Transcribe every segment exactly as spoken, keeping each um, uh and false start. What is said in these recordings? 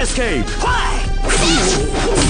Escape! Escape! Why?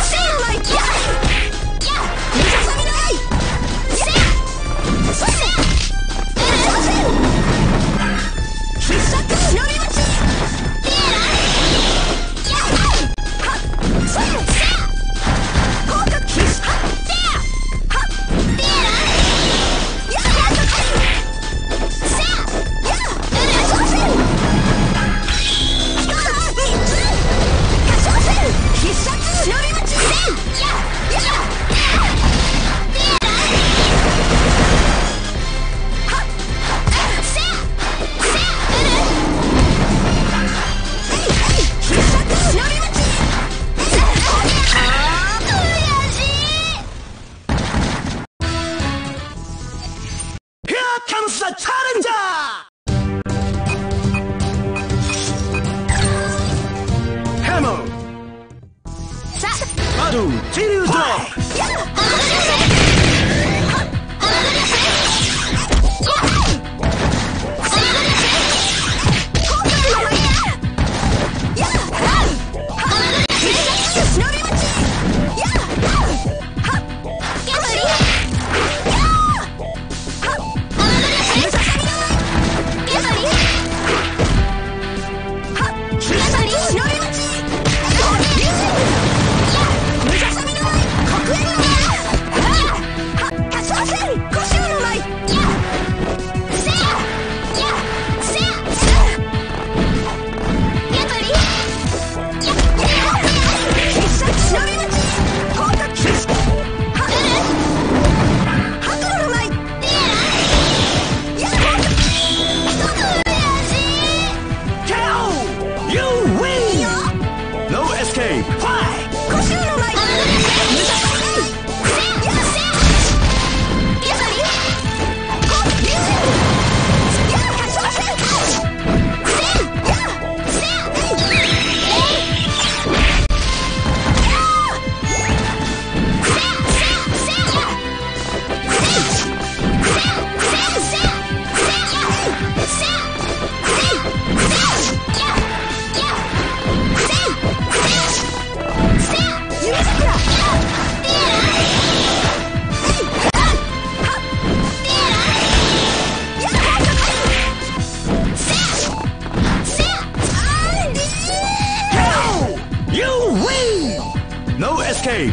Shut up! Hey!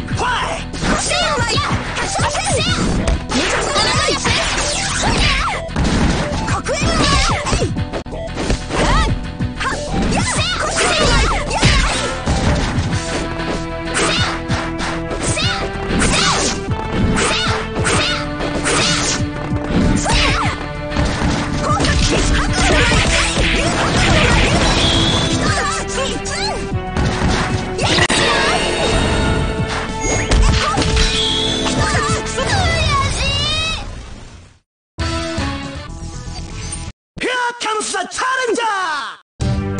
The Challenger! Camo!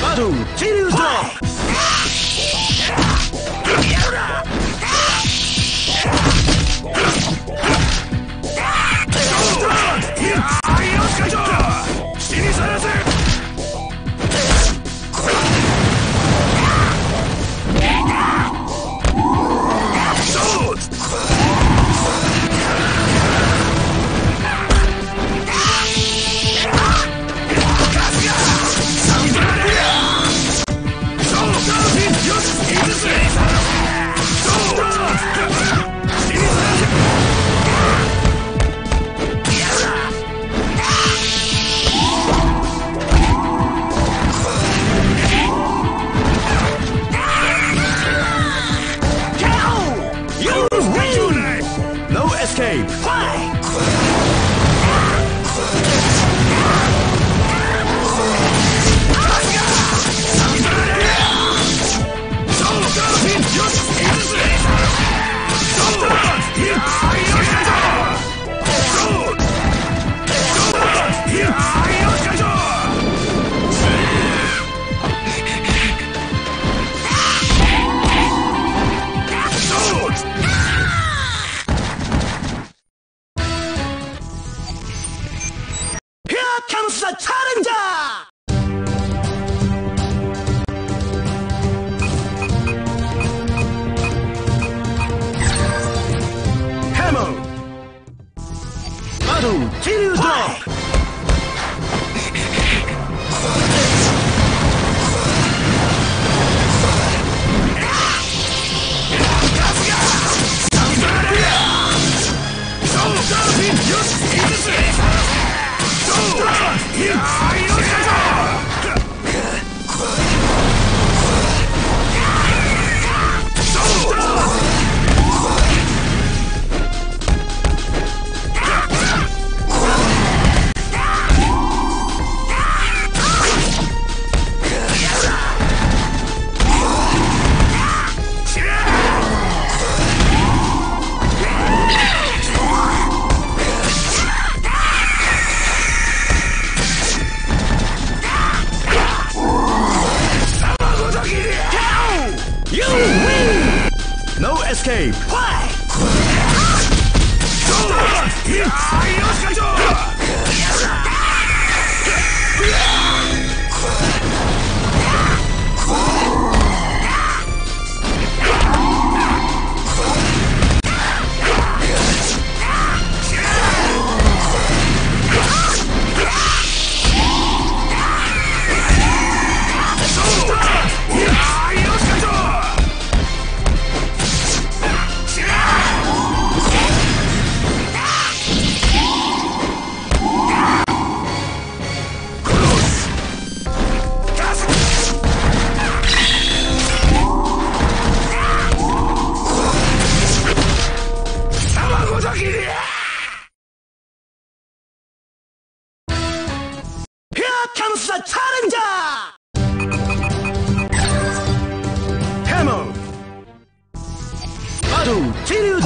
Camo Draw! Escape! The Challenger! Camo! Battle! Challenger Draw! Escape! The Challenger! Camo! Battle! Challenger Draw! You win! No escape! Comes the Challenger! Camo! Battle! Challenger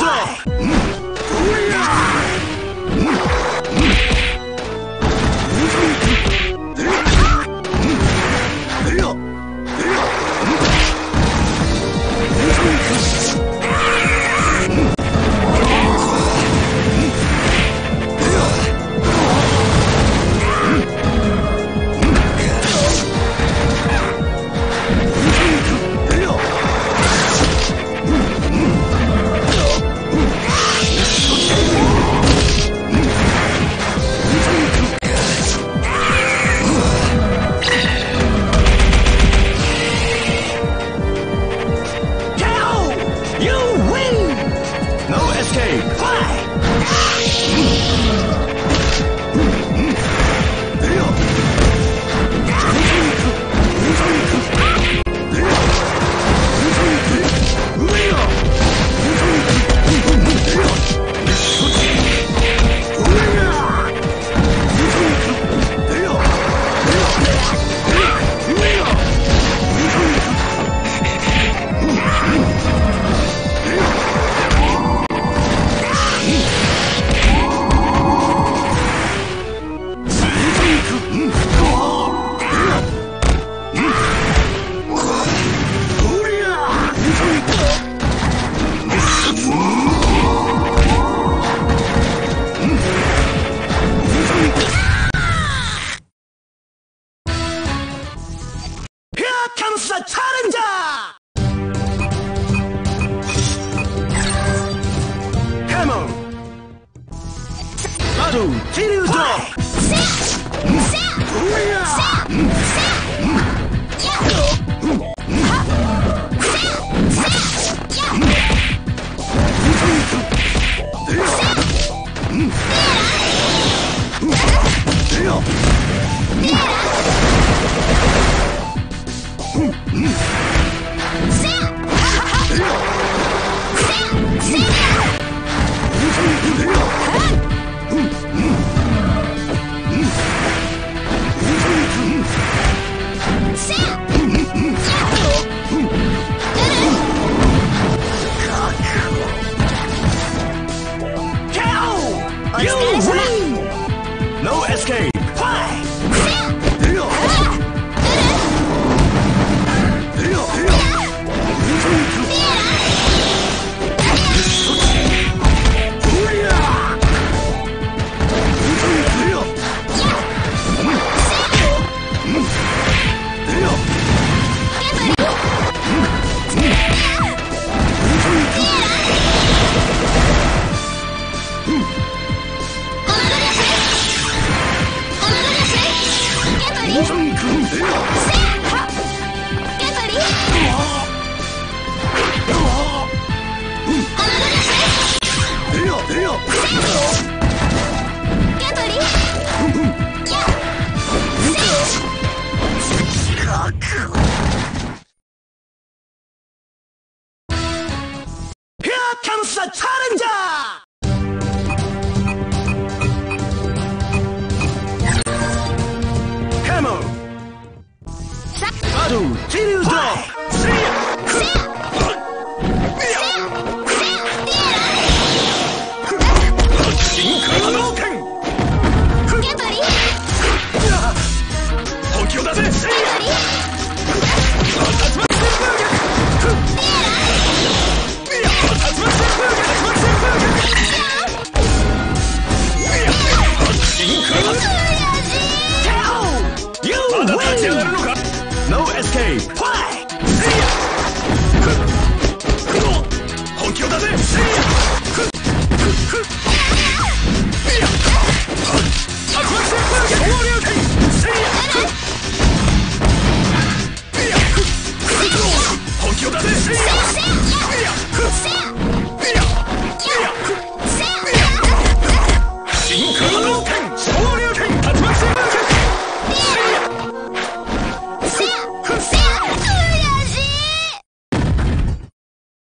Draw!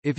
If